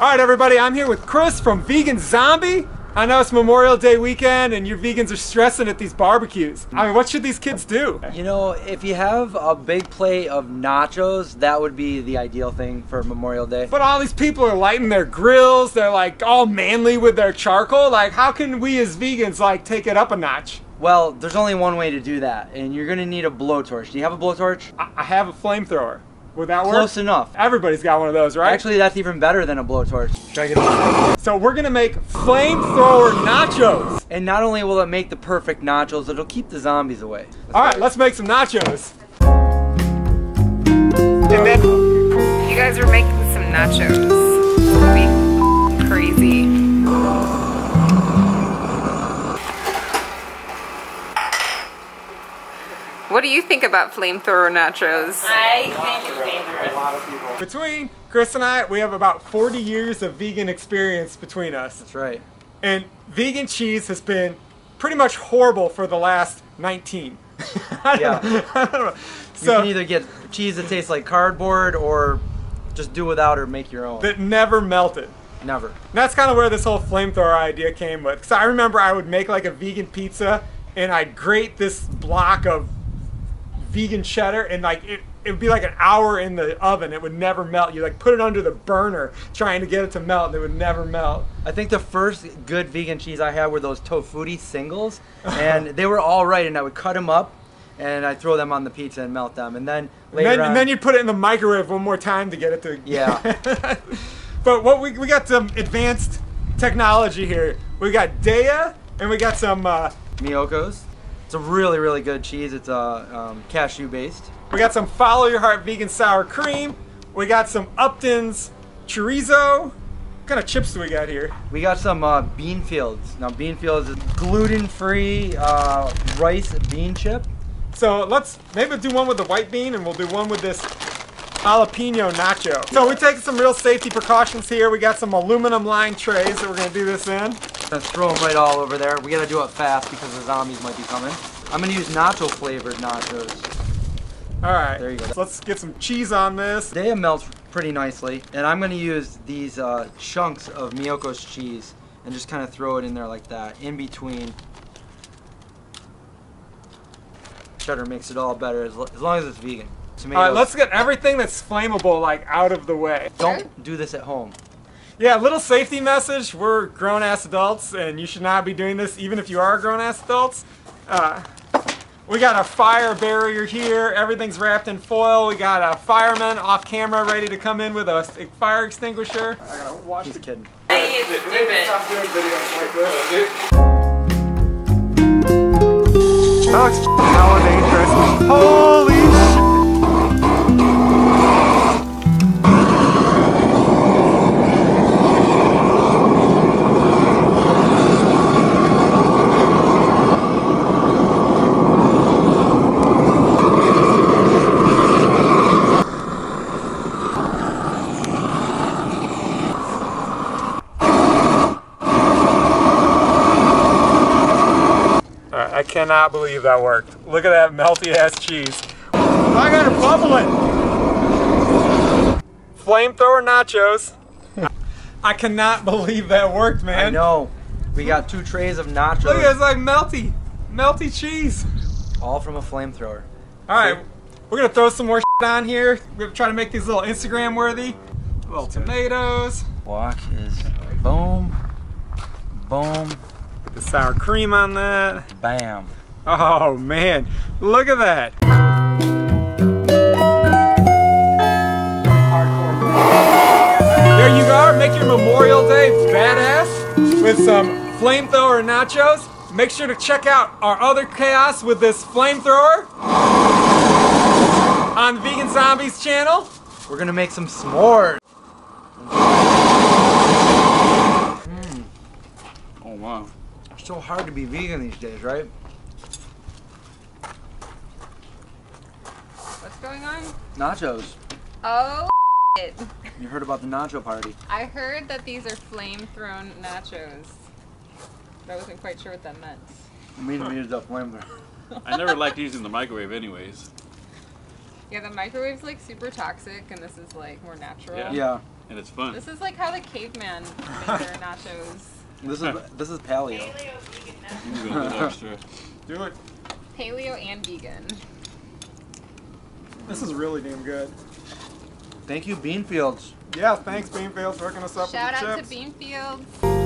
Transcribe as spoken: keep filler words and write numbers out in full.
Alright everybody, I'm here with Chris from Vegan Zombie. I know it's Memorial Day weekend and your vegans are stressing at these barbecues. I mean, what should these kids do? You know, if you have a big plate of nachos, that would be the ideal thing for Memorial Day. But all these people are lighting their grills, they're like all manly with their charcoal. Like, how can we as vegans like take it up a notch? Well, there's only one way to do that, and you're gonna need a blowtorch. Do you have a blowtorch? I, I have a flamethrower. Would that work? Close enough. Everybody's got one of those, right? Actually, that's even better than a blowtorch. Try to get it. So we're gonna make flamethrower nachos. And not only will it make the perfect nachos, it'll keep the zombies away. That's All right, great. Let's make some nachos. And then you guys are making some nachos. It'll be crazy. What do you think about flamethrower nachos? I think it's dangerous. A lot of people. Between Chris and I, we have about forty years of vegan experience between us. That's right. And vegan cheese has been pretty much horrible for the last nineteen. I don't yeah. know. I don't know. So, you can either get cheese that tastes like cardboard or just do without or make your own. That never melted. Never. And that's kind of where this whole flamethrower idea came with. Because I remember I would make like a vegan pizza and I'd grate this block of vegan cheddar and like it it would be like an hour in the oven, it would never melt. You like put it under the burner trying to get it to melt and it would never melt. I think the first good vegan cheese I had were those Tofuti singles and they were all right, and I would cut them up and I'd throw them on the pizza and melt them, and then later and then, on, and then you'd put it in the microwave one more time to get it to yeah. But what we, we got some advanced technology here. We got Daya and we got some uh, Miyoko's. It's a really, really good cheese. It's uh, um, cashew based. We got some Follow Your Heart vegan sour cream. We got some Upton's chorizo. What kind of chips do we got here? We got some uh, Beanfields. Now Beanfields is gluten-free uh, rice bean chip. So let's maybe do one with the white bean and we'll do one with this jalapeno nacho. So we're taking some real safety precautions here. We got some aluminum lined trays that we're gonna do this in. Let's throw them right all over there. We gotta do it fast because the zombies might be coming. I'm gonna use nacho flavored nachos. All right, there you go. So let's get some cheese on this. They melt pretty nicely, and I'm gonna use these uh, chunks of Miyoko's cheese and just kind of throw it in there like that, in between. Cheddar makes it all better as, as long as it's vegan. Tomatoes. All right, let's get everything that's flammable like out of the way. Don't do this at home. Yeah, little safety message, we're grown-ass adults, and you should not be doing this even if you are grown-ass adults. Uh, we got a fire barrier here, everything's wrapped in foil, we got a fireman off camera ready to come in with a fire extinguisher. I gotta watch He's the kidding. Hey, he's stupid. That looks hella dangerous. Holy shit! I cannot believe that worked. Look at that melty ass cheese. I got it bubbling. Flamethrower nachos. I cannot believe that worked, man. I know. We got two trays of nachos. Look at it, it's like melty, melty cheese. All from a flamethrower. All right, we're gonna throw some more shit on here. We're gonna try to make these little Instagram worthy. Little tomatoes. Walk is boom, boom. The sour cream on that. Bam. Oh man, look at that. There you are, make your Memorial Day badass with some flamethrower nachos. Make sure to check out our other chaos with this flamethrower on Vegan Zombie's channel. We're gonna make some s'mores. Mm. Oh wow. It's so hard to be vegan these days, right? What's going on? Nachos. Oh shit. You heard about the nacho party. I heard that these are flame-thrown nachos. But I wasn't quite sure what that meant. I mean, we used a flamethrower. I never liked using the microwave anyways. Yeah, the microwave's like super toxic and this is like more natural. Yeah. yeah. and it's fun. This is like how the caveman made their nachos. This is this is paleo. Paleo vegan nachos. Do it. Paleo and vegan. This is really damn good. Thank you, Beanfields. Yeah, thanks Beanfields for hooking us up. Shout with the out chips. to Beanfields.